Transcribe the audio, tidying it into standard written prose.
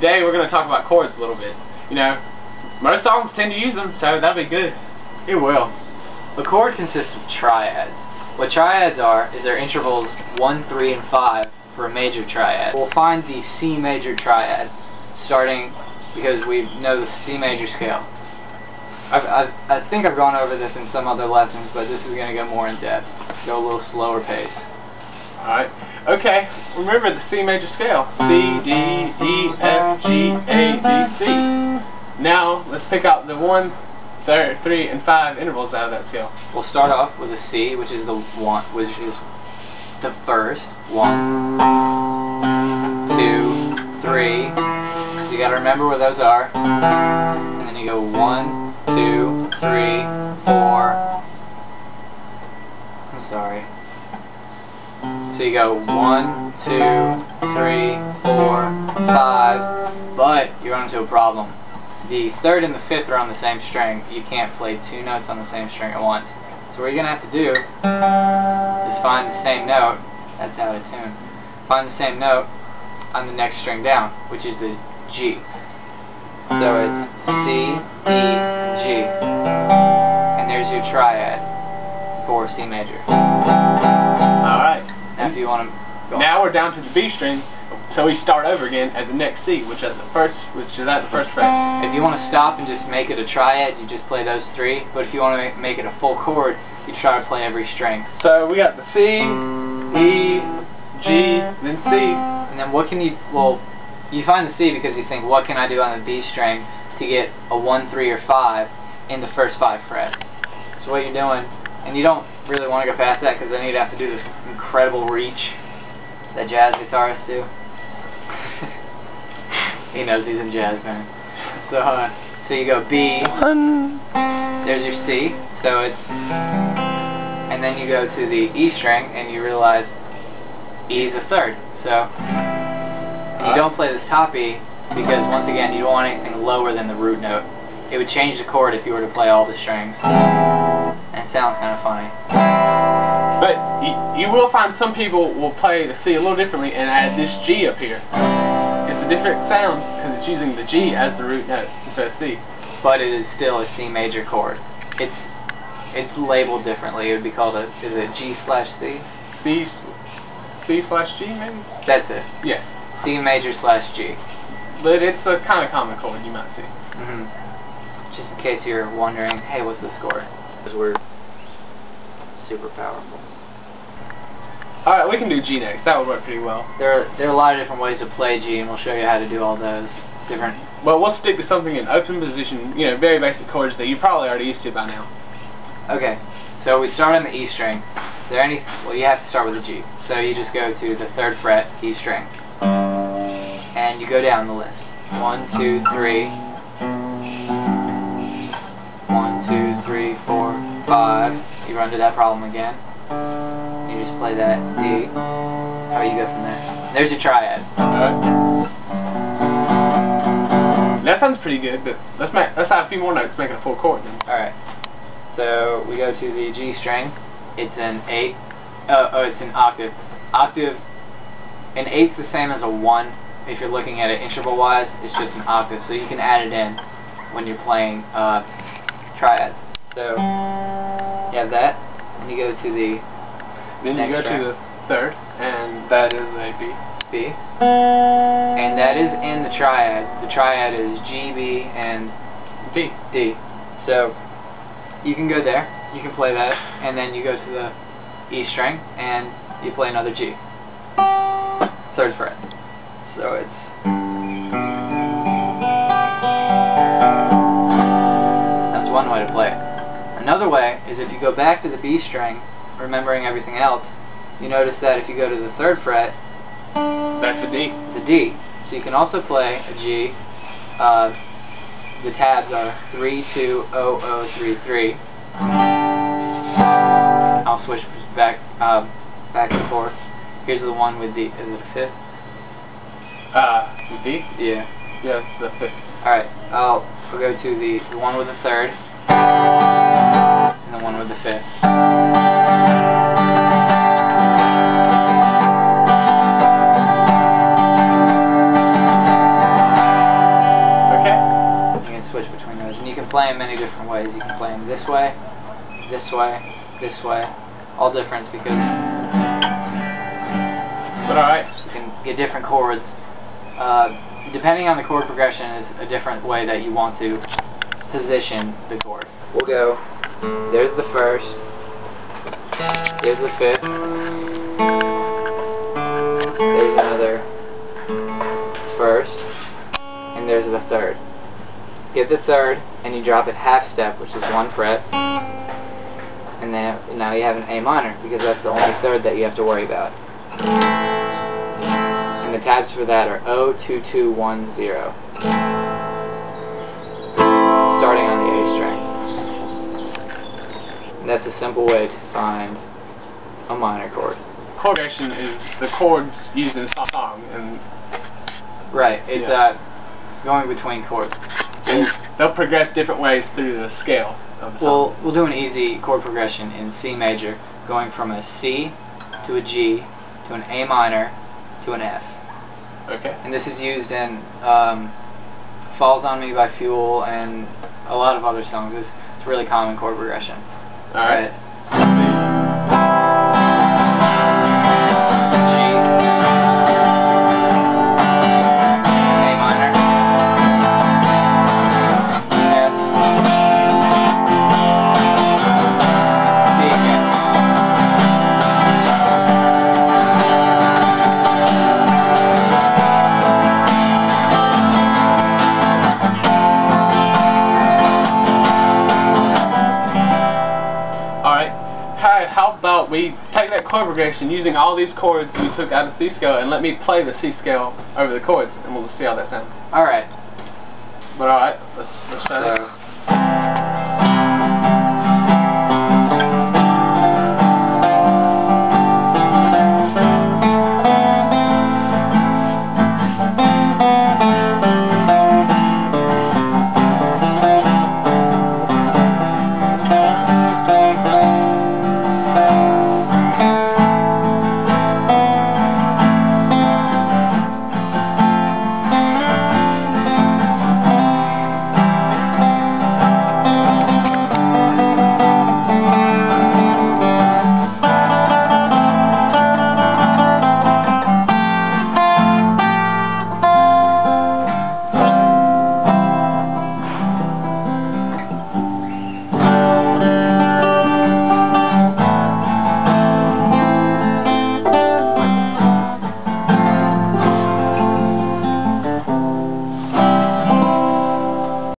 today we're going to talk about chords a little bit. You know, most songs tend to use them, so that'll be good. It will. A chord consists of triads. What triads are is their intervals 1, 3, and 5 for a major triad. We'll find the C major triad starting because we know the C major scale. I think I've gone over this in some other lessons, but this is going to go more in depth. Go a little slower pace. Alright. Okay, remember the C major scale. C, D, E, F, G, A, D, C. Now, let's pick out the 1, 3, and 5 intervals out of that scale. We'll start off with a C, which is the one, which is the first. 1, 2, 3. You gotta remember where those are. And then you go 1, 2, 3, 4. I'm sorry. So you go 1, 2, 3, 4, 5, but you run into a problem. The third and the fifth are on the same string. You can't play two notes on the same string at once. So what you're going to have to do is find the same note, that's out of tune, find the same note on the next string down, which is the G. So it's C, E, G. And there's your triad for C major. Alright. Now if you want to go on. We're down to the B string. So we start over again at the next C, which is at the first fret. If you want to stop and just make it a triad, you just play those three. But if you want to make it a full chord, you try to play every string. So we got the C, E, G, then C. And then what can you, well, you find the C because you think, what can I do on the B string to get a 1, 3, or 5 in the first 5 frets? So what you're doing, and you don't really want to go past that because then you'd have to do this incredible reach that jazz guitarists do. He knows he's in jazz band. So, so you go B. There's your C. So it's, and then you go to the E string, and you realize E's a third. So, and you don't play this top E because once again you don't want anything lower than the root note. It would change the chord if you were to play all the strings. And it sounds kind of funny. But you will find some people will play the C a little differently and add this G up here. It's a different sound because it's using the G as the root note instead of C. But it is still a C major chord. It's labeled differently. It would be called a, is it G/C? C/G maybe? That's it. Yes. C major /G. But it's a kind of common chord you might see. Mm-hmm. Just in case you're wondering, hey, what's the score? Because we're super powerful. Alright, we can do G next. That would work pretty well. There are a lot of different ways to play G, and we'll show you how to do all those different... Well, we'll stick to something in open position, you know, very basic chords that you probably already used to by now. Okay, so we start on the E string. Is there any... Well, you have to start with a G. So you just go to the 3rd fret, E string. And you go down the list. 1, 2, 3. 1, 2, 3, 4, 5. You run to that problem again. You just play that D. How you go from there? There's your triad. Alright. That sounds pretty good, but let's add a few more notes, make it a full chord then. Alright. So we go to the G string. It's an 8. Oh, it's an octave. Octave. An 8's the same as a 1. If you're looking at it interval-wise, it's just an octave. So you can add it in when you're playing triads. So you have that, and you go to the. Then you go to the 3rd, and that is a B. B. And that is in the triad. The triad is G, B, and D. D. So you can go there, you can play that, and then you go to the E string, and you play another G. 3rd fret. So it's... That's one way to play it. Another way is if you go back to the B string, remembering everything else, you notice that if you go to the 3rd fret, that's a D. It's a D. So you can also play a G. The tabs are 3, 2, 0, 0, 3, 3. I'll switch back and forth. Here's the one with the. Is it a 5th? D. Yeah. Yes, yeah, the 5th. All right. We'll go to the one with the 3rd and the one with the 5th. play them many different ways. You can play them this way, this way, this way, all different because. But alright. You can get different chords. Depending on the chord progression is a different way that you want to position the chord. We'll go, there's the first, there's the fifth, there's another first, and there's the third. Get the third, and you drop it half step, which is one fret, and then now you have an A minor, because that's the only third that you have to worry about. And the tabs for that are 0, 2, 2, 1, 0. Starting on the A string. And that's a simple way to find a minor chord. Chord progression is the chords used in a song. And right, it's going between chords. And they'll progress different ways through the scale of the song. We'll do an easy chord progression in C major, going from a C to a G to an A minor to an F. Okay. And this is used in Falls on Me by Fuel and a lot of other songs. It's a really common chord progression. All right. We take that chord progression using all these chords we took out of C scale and let me play the C scale over the chords and we'll see how that sounds. Alright. But alright, let's try this.